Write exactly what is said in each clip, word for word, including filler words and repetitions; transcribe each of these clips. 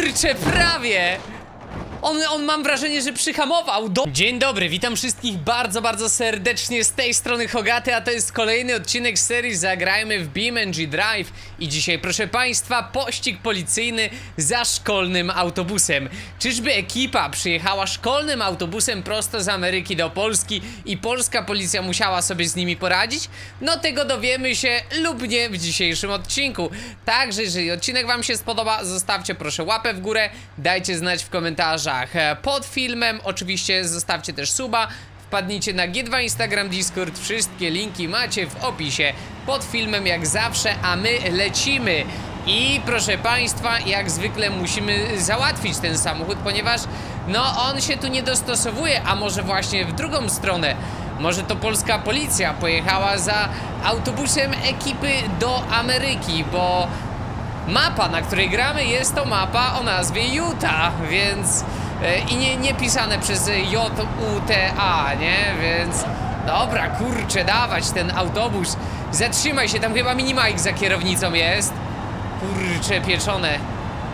Kurczę, prawie! On, on mam wrażenie, że przyhamował do... Dzień dobry, witam wszystkich bardzo, bardzo serdecznie. Z tej strony Hogaty, a to jest kolejny odcinek serii Zagrajmy w BeamNG Drive. I dzisiaj, proszę państwa, pościg policyjny za szkolnym autobusem. Czyżby ekipa przyjechała szkolnym autobusem prosto z Ameryki do Polski i polska policja musiała sobie z nimi poradzić? No tego dowiemy się lub nie w dzisiejszym odcinku. Także jeżeli odcinek wam się spodoba, zostawcie proszę łapę w górę, dajcie znać w komentarzach pod filmem, oczywiście zostawcie też suba, wpadnijcie na G dwa, Instagram, Discord, wszystkie linki macie w opisie pod filmem jak zawsze, a my lecimy. I proszę państwa, jak zwykle musimy załatwić ten samochód, ponieważ no on się tu nie dostosowuje, a może właśnie w drugą stronę. Może to polska policja pojechała za autobusem ekipy do Ameryki, bo mapa, na której gramy, jest to mapa o nazwie Utah, więc... I nie, nie pisane przez J U T A, nie? Więc... Dobra, kurczę, dawać ten autobus. Zatrzymaj się, tam chyba minimajk za kierownicą jest. Kurczę, pieczone.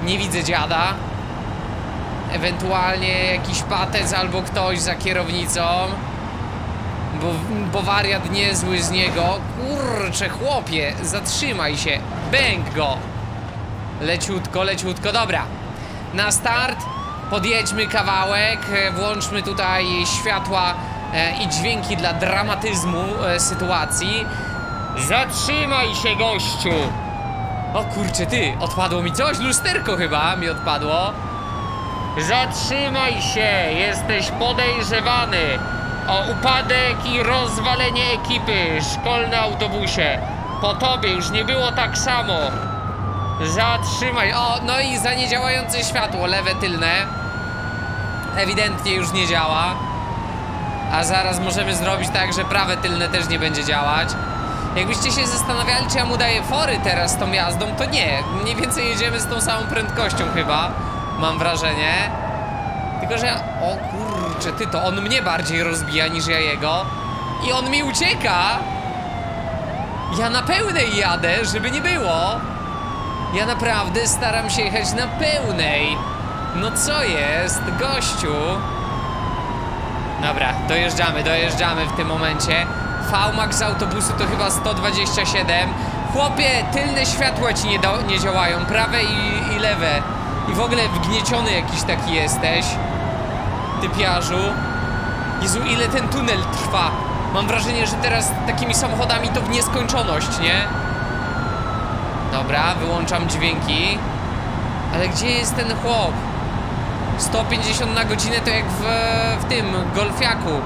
Nie widzę dziada. Ewentualnie jakiś patec albo ktoś za kierownicą. Bo, bo wariat niezły z niego. Kurczę, chłopie, zatrzymaj się. Bęk go. Leciutko, leciutko, dobra. Na start podjedźmy kawałek, włączmy tutaj światła i dźwięki dla dramatyzmu sytuacji. Zatrzymaj się, gościu! O kurczę, ty, odpadło mi coś? Lusterko chyba mi odpadło. Zatrzymaj się, jesteś podejrzewany o upadek i rozwalenie ekipy szkolne autobusie. Po tobie już nie było tak samo. Zatrzymaj, o, no i za niedziałające światło lewe tylne. Ewidentnie już nie działa. A zaraz możemy zrobić tak, że prawe tylne też nie będzie działać. Jakbyście się zastanawiali, czy ja mu daję fory teraz z tą jazdą, to nie. Mniej więcej jedziemy z tą samą prędkością chyba, mam wrażenie. Tylko że, o kurczę, ty, to on mnie bardziej rozbija niż ja jego. I on mi ucieka. Ja na pełnej jadę, żeby nie było. Ja naprawdę staram się jechać na pełnej. No co jest, gościu? Dobra, dojeżdżamy, dojeżdżamy w tym momencie. V max z autobusu to chyba sto dwadzieścia siedem. Chłopie, tylne światła ci nie, do, nie działają, prawe i, i lewe. I w ogóle wgnieciony jakiś taki jesteś, typiarzu. Jezu, ile ten tunel trwa. Mam wrażenie, że teraz takimi samochodami to w nieskończoność, nie? Dobra, wyłączam dźwięki. Ale gdzie jest ten chłop? sto pięćdziesiąt na godzinę to jak w, w tym golfiaku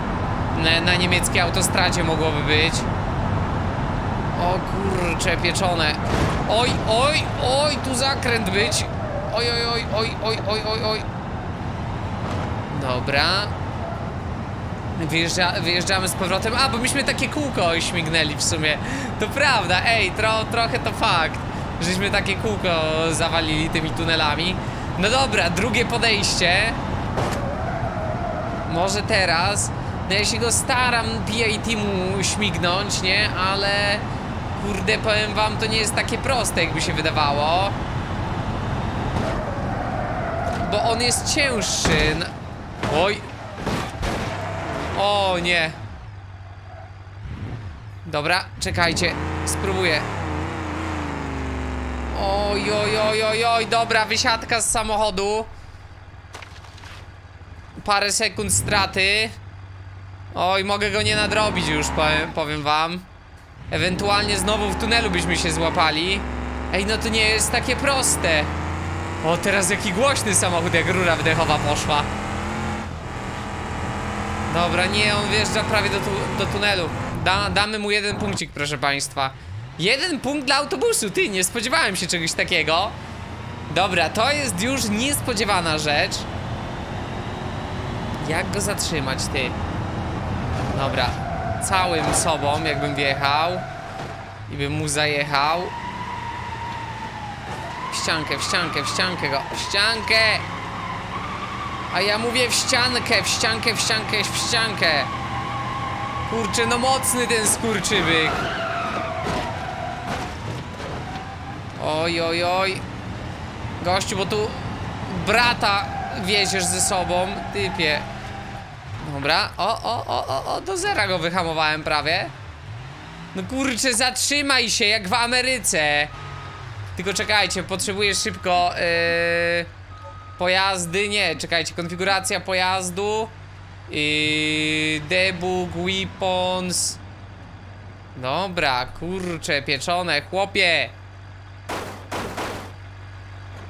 na, na niemieckiej autostradzie mogłoby być. O kurcze, pieczone. Oj, oj, oj, tu zakręt być. Oj, oj, oj, oj, oj, oj, oj, oj. Dobra. Wyjeżdża, wyjeżdżamy z powrotem. A, bo myśmy takie kółko ośmignęli w sumie. To prawda, ej, tro, trochę to fakt, żeśmy takie kółko zawalili tymi tunelami. No dobra, drugie podejście. Może teraz. No ja się go staram P A T mu śmignąć, nie? Ale kurde, powiem wam, to nie jest takie proste, jakby się wydawało. Bo on jest cięższy. Oj. O nie. Dobra, czekajcie. Spróbuję. Oj, oj, oj, oj, oj, dobra, wysiadka z samochodu. Parę sekund straty. Oj, mogę go nie nadrobić już, powiem, powiem wam. Ewentualnie znowu w tunelu byśmy się złapali. Ej, no to nie jest takie proste. O, teraz jaki głośny samochód, jak rura wdechowa poszła. Dobra, nie, on wjeżdża prawie do, tu, do tunelu. Da, damy mu jeden punkcik, proszę państwa. Jeden punkt dla autobusu, ty, nie spodziewałem się czegoś takiego. Dobra, to jest już niespodziewana rzecz. Jak go zatrzymać, ty? Dobra, całym sobą jakbym wjechał i bym mu zajechał. W ściankę, w ściankę, w ściankę go, w ściankę. A ja mówię w ściankę, w ściankę, w ściankę, w ściankę. Kurczę, no mocny ten skurczybyk. Oj, oj, oj. Gościu, bo tu brata wieziesz ze sobą, typie. Dobra, o, o, o, o, o, do zera go wyhamowałem prawie. No kurczę, zatrzymaj się, jak w Ameryce. Tylko czekajcie, potrzebuję szybko yy, pojazdy, nie, czekajcie, konfiguracja pojazdu yy, debug, weapons. Dobra, kurczę, pieczone, chłopie.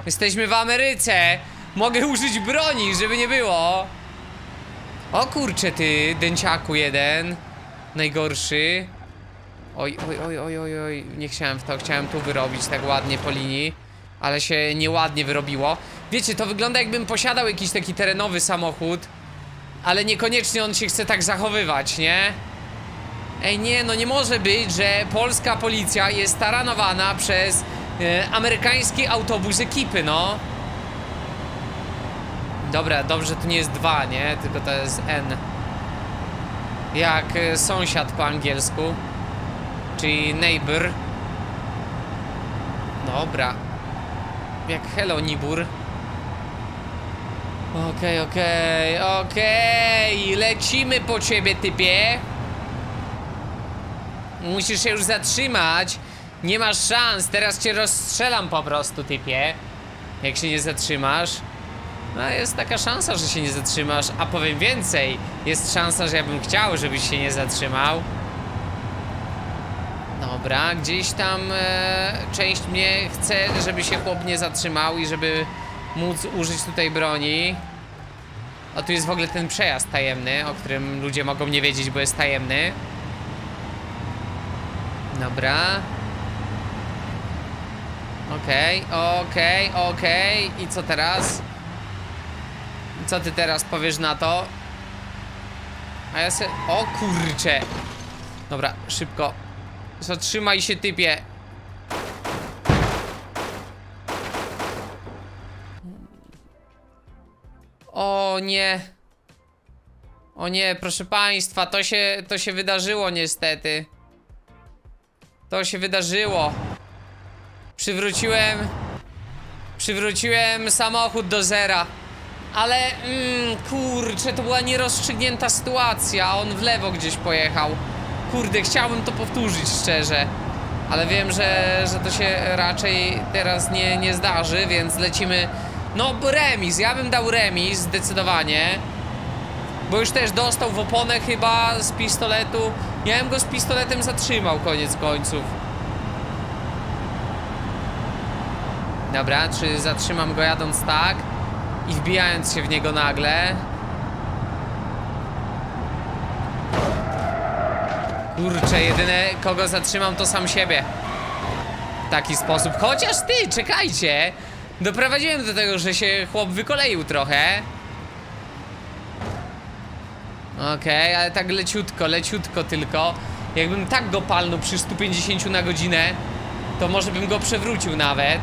Jesteśmy w Ameryce. Mogę użyć broni, żeby nie było. O kurczę ty, dęciaku jeden. Najgorszy. Oj, oj, oj, oj, oj, oj. Nie chciałem w to, chciałem tu wyrobić tak ładnie po linii. Ale się nieładnie wyrobiło. Wiecie, to wygląda jakbym posiadał jakiś taki terenowy samochód. Ale niekoniecznie on się chce tak zachowywać, nie? Ej, nie, no nie może być, że polska policja jest taranowana przez e, amerykański autobus ekipy, no. Dobra, dobrze, to nie jest dwa, nie? Tylko to jest N. Jak e, sąsiad po angielsku. Czyli neighbor. Dobra. Jak hello, nibur. Okej, okej, okej. Lecimy po ciebie, typie. Musisz się już zatrzymać. Nie masz szans, teraz cię rozstrzelam po prostu, typie. Jak się nie zatrzymasz. No jest taka szansa, że się nie zatrzymasz. A powiem więcej, jest szansa, że ja bym chciał, żebyś się nie zatrzymał. Dobra, gdzieś tam e, część mnie chce, żeby się chłop nie zatrzymał i żeby móc użyć tutaj broni. A tu jest w ogóle ten przejazd tajemny, o którym ludzie mogą nie wiedzieć, bo jest tajemny. Dobra. Okej, okej, okej. I co teraz? Co ty teraz powiesz na to? A ja se... O kurcze. Dobra, szybko. Zatrzymaj się, typie. O nie. O nie, proszę państwa, to się, to się wydarzyło niestety. To się wydarzyło. Przywróciłem Przywróciłem samochód do zera. Ale mm, kurczę, to była nierozstrzygnięta sytuacja, a on w lewo gdzieś pojechał. Kurde, chciałbym to powtórzyć szczerze. Ale wiem, że, że to się raczej teraz nie, nie zdarzy, więc lecimy. No remis, ja bym dał remis zdecydowanie. Bo już też dostał w oponę chyba z pistoletu. Ja bym go z pistoletem zatrzymał koniec końców. Dobra, czy zatrzymam go jadąc tak i wbijając się w niego nagle? Kurczę, jedyne kogo zatrzymam to sam siebie. W taki sposób, chociaż ty, czekajcie. Doprowadziłem do tego, że się chłop wykoleił trochę. Okej, okay, ale tak leciutko, leciutko tylko. Jakbym tak go palnął przy stu pięćdziesięciu na godzinę, to może bym go przewrócił nawet.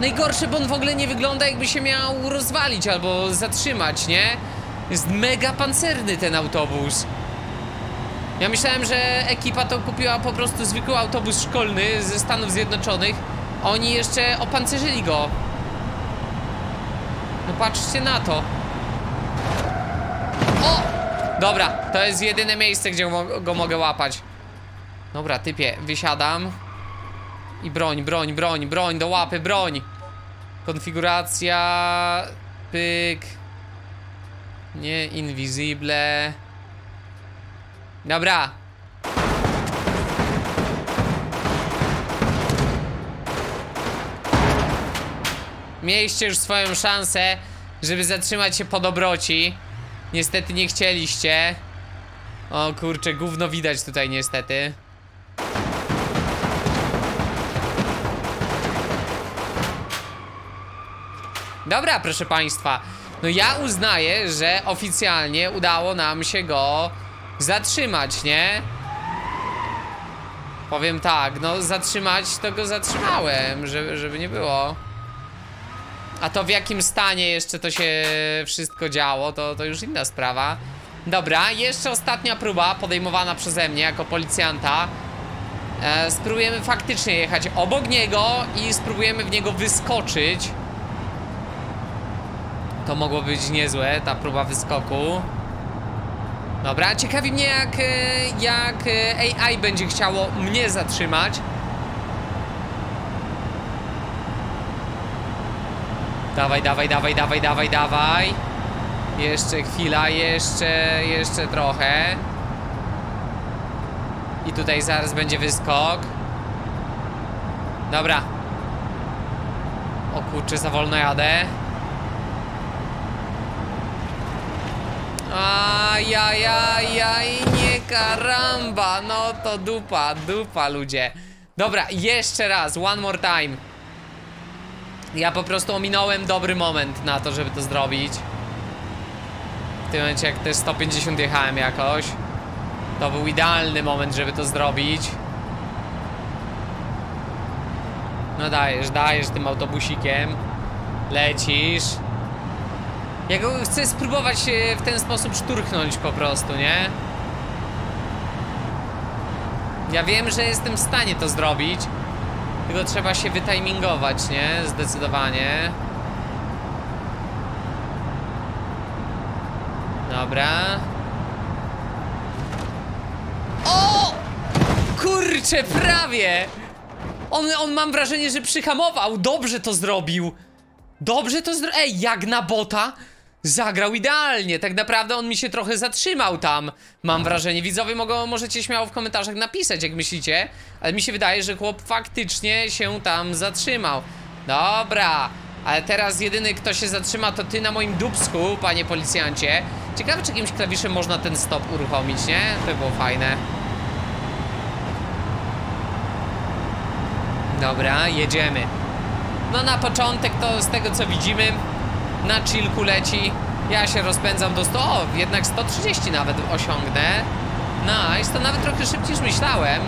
Najgorsze, bo on w ogóle nie wygląda jakby się miał rozwalić albo zatrzymać, nie? Jest mega pancerny ten autobus. Ja myślałem, że ekipa to kupiła po prostu zwykły autobus szkolny ze Stanów Zjednoczonych. Oni jeszcze opancerzyli go. No patrzcie na to. O! Dobra, to jest jedyne miejsce, gdzie go, go mogę łapać. Dobra, typie, wysiadam. I broń, broń, broń, broń, do łapy, broń. Konfiguracja. Pyk. Nie, invisible. Dobra. Mieliście już swoją szansę, żeby zatrzymać się po dobroci. Niestety nie chcieliście. O kurczę, gówno widać tutaj niestety. Dobra, proszę państwa. No ja uznaję, że oficjalnie udało nam się go zatrzymać, nie? Powiem tak, no zatrzymać to go zatrzymałem, żeby, żeby nie było. A to w jakim stanie jeszcze to się wszystko działo, to, to już inna sprawa. Dobra, jeszcze ostatnia próba podejmowana przeze mnie jako policjanta. E, spróbujemy faktycznie jechać obok niego i spróbujemy w niego wyskoczyć. To mogło być niezłe, ta próba wyskoku. Dobra, ciekawi mnie jak, jak A I będzie chciało mnie zatrzymać. Dawaj, dawaj, dawaj, dawaj, dawaj, dawaj. Jeszcze chwila, jeszcze, jeszcze trochę. I tutaj zaraz będzie wyskok. Dobra. O kurczę, za wolno jadę. Ajajajaj, nie karamba. No to dupa, dupa ludzie. Dobra, jeszcze raz, one more time. Ja po prostu ominąłem dobry moment na to, żeby to zrobić. W tym momencie jak też sto pięćdziesiąt jechałem jakoś. To był idealny moment, żeby to zrobić. No dajesz, dajesz tym autobusikiem. Lecisz. Ja go chcę spróbować w ten sposób szturchnąć po prostu, nie? Ja wiem, że jestem w stanie to zrobić. Tylko trzeba się wytimingować, nie? Zdecydowanie. Dobra. O! Kurczę, prawie! On, on mam wrażenie, że przyhamował. Dobrze to zrobił. Dobrze to zrobił. Ej, jak na bota zagrał idealnie. Tak naprawdę on mi się trochę zatrzymał tam. Mam wrażenie. Widzowie mogą, możecie śmiało w komentarzach napisać, jak myślicie. Ale mi się wydaje, że chłop faktycznie się tam zatrzymał. Dobra. Ale teraz jedyny, kto się zatrzyma, to ty na moim dupsku, panie policjancie. Ciekawe, czy jakimś klawiszem można ten stop uruchomić, nie? To było fajne. Dobra, jedziemy. No na początek to z tego, co widzimy, na chillku leci. Ja się rozpędzam do stu... O, jednak sto trzydzieści nawet osiągnę. Nice, to nawet trochę szybciej niż myślałem.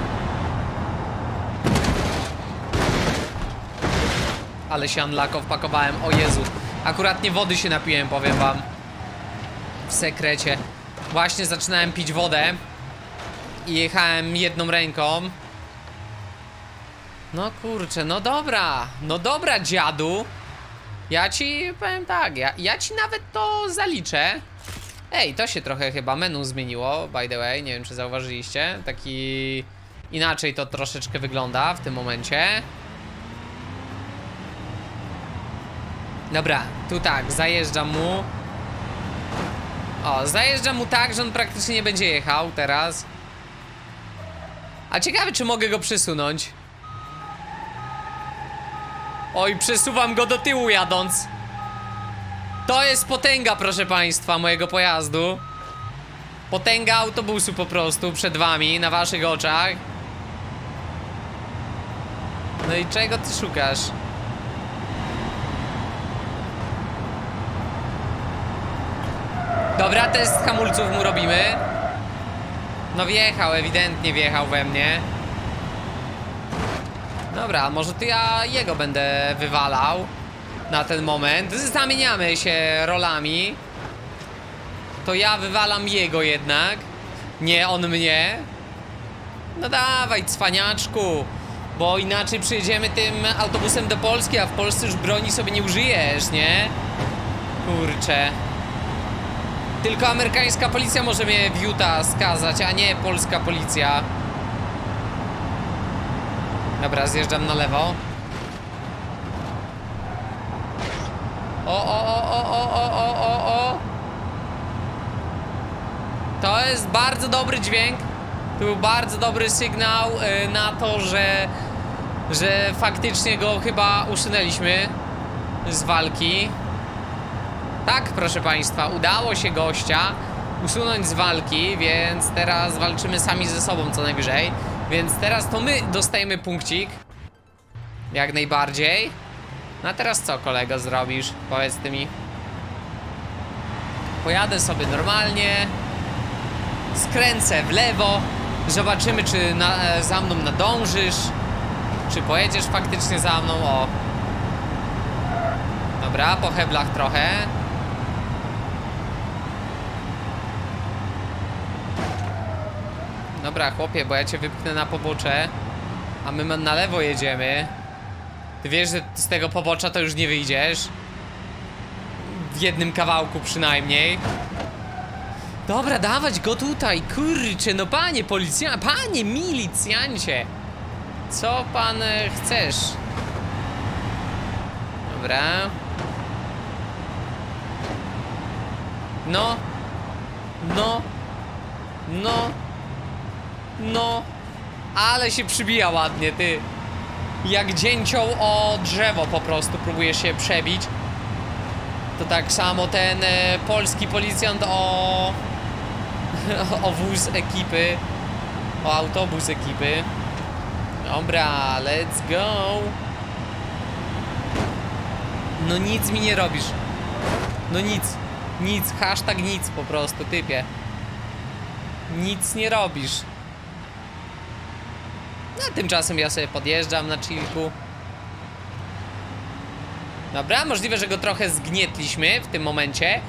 Ale się unlako wpakowałem, o Jezu. Akurat nie wody się napiłem, powiem wam. W sekrecie. Właśnie zaczynałem pić wodę i jechałem jedną ręką. No kurczę, no dobra. No dobra, dziadu. Ja ci powiem tak, ja, ja ci nawet to zaliczę. Ej, to się trochę chyba menu zmieniło, by the way, nie wiem czy zauważyliście. Taki... Inaczej to troszeczkę wygląda w tym momencie. Dobra, tu tak, zajeżdżam mu. O, zajeżdżam mu tak, że on praktycznie nie będzie jechał teraz. A ciekawe, czy mogę go przesunąć. Oj, przesuwam go do tyłu jadąc. To jest potęga, proszę państwa, mojego pojazdu. Potęga autobusu po prostu przed wami, na waszych oczach. No i czego ty szukasz? Dobra, test hamulców mu robimy. No wjechał, ewidentnie wjechał we mnie. Dobra, może to ja jego będę wywalał na ten moment. Zamieniamy się rolami. To ja wywalam jego jednak. Nie, on mnie. No dawaj, cwaniaczku. Bo inaczej przyjedziemy tym autobusem do Polski, a w Polsce już broni sobie nie użyjesz, nie? Kurczę. Tylko amerykańska policja może mnie w Utah skazać, a nie polska policja. Dobra, zjeżdżam na lewo. O, o, o, o, o, o, o, o. To jest bardzo dobry dźwięk. To był bardzo dobry sygnał na to, że, że faktycznie go chyba usunęliśmy z walki. Tak, proszę państwa, udało się gościa usunąć z walki, więc teraz walczymy sami ze sobą co najwyżej. Więc teraz to my dostajemy punkcik. Jak najbardziej. No a teraz co, kolego, zrobisz? Powiedz ty mi. Pojadę sobie normalnie. Skręcę w lewo. Zobaczymy, czy na, za mną nadążysz. Czy pojedziesz faktycznie za mną, o. Dobra, po heblach trochę. Dobra, chłopie, bo ja cię wypchnę na pobocze. A my na lewo jedziemy. Ty wiesz, że z tego pobocza to już nie wyjdziesz. W jednym kawałku przynajmniej. Dobra, dawać go tutaj, kurczę, no panie policja, panie milicjancie. Co pan e, chcesz? Dobra. No. No. No. No. Ale się przybija ładnie, ty. Jak dzięcią o drzewo po prostu próbujesz się przebić. To tak samo ten e, polski policjant o... o wóz ekipy. O autobus ekipy. Dobra, let's go. No nic mi nie robisz. No nic. Nic, hashtag nic po prostu, typie. Nic nie robisz. No a tymczasem ja sobie podjeżdżam na chillku. Dobra, możliwe, że go trochę zgnietliśmy w tym momencie.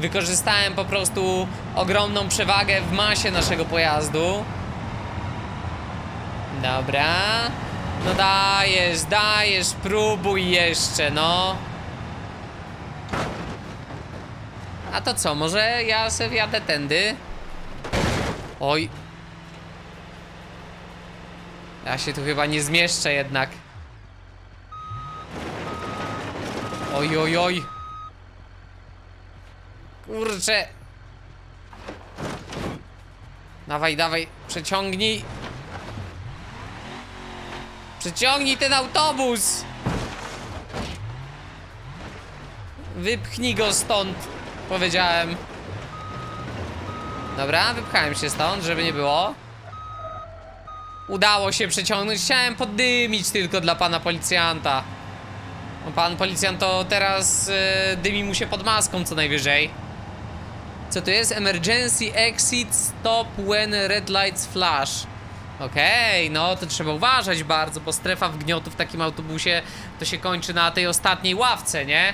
Wykorzystałem po prostu ogromną przewagę w masie naszego pojazdu. Dobra. No dajesz, dajesz, próbuj jeszcze, no. A to co, może ja sobie wjadę tędy? Oj. Ja się tu chyba nie zmieszczę jednak. Oj, oj, oj. Kurczę. Dawaj, dawaj, przeciągnij. Przeciągnij ten autobus. Wypchnij go stąd, powiedziałem. Dobra, wypchałem się stąd, żeby nie było. Udało się przeciągnąć, chciałem poddymić tylko dla pana policjanta. Pan policjant to teraz yy, dymi mu się pod maską co najwyżej. Co to jest? Emergency exit stop when red lights flash. Okej, okay, no to trzeba uważać bardzo, bo strefa wgniotu w takim autobusie to się kończy na tej ostatniej ławce, nie?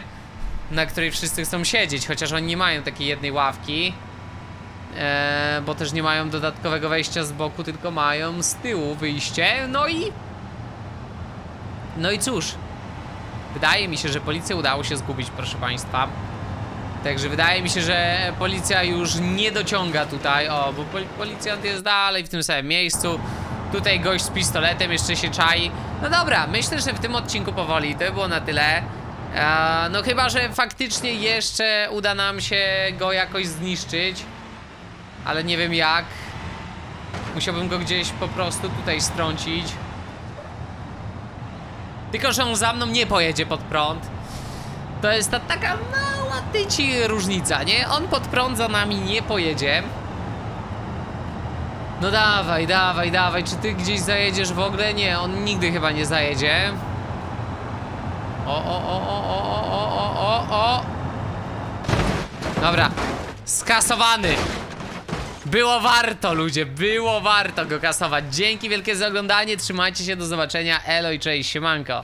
Na której wszyscy chcą siedzieć, chociaż oni nie mają takiej jednej ławki. Eee, bo też nie mają dodatkowego wejścia z boku, tylko mają z tyłu wyjście, no i... No i cóż. Wydaje mi się, że policję udało się zgubić, proszę państwa. Także wydaje mi się, że policja już nie dociąga tutaj. O, bo pol policjant jest dalej w tym samym miejscu. Tutaj gość z pistoletem jeszcze się czai. No dobra, myślę, że w tym odcinku powoli to było na tyle. eee, No chyba, że faktycznie jeszcze uda nam się go jakoś zniszczyć. Ale nie wiem jak. Musiałbym go gdzieś po prostu tutaj strącić. Tylko, że on za mną nie pojedzie pod prąd. To jest ta taka mała tyci różnica, nie? On pod prąd za nami nie pojedzie. No dawaj, dawaj, dawaj. Czy ty gdzieś zajedziesz w ogóle? Nie, on nigdy chyba nie zajedzie. O, o, o, o, o, o, o, o. Dobra. Skasowany. Było warto, ludzie, było warto go kasować. Dzięki wielkie za oglądanie, trzymajcie się, do zobaczenia, elo i cześć, siemanko.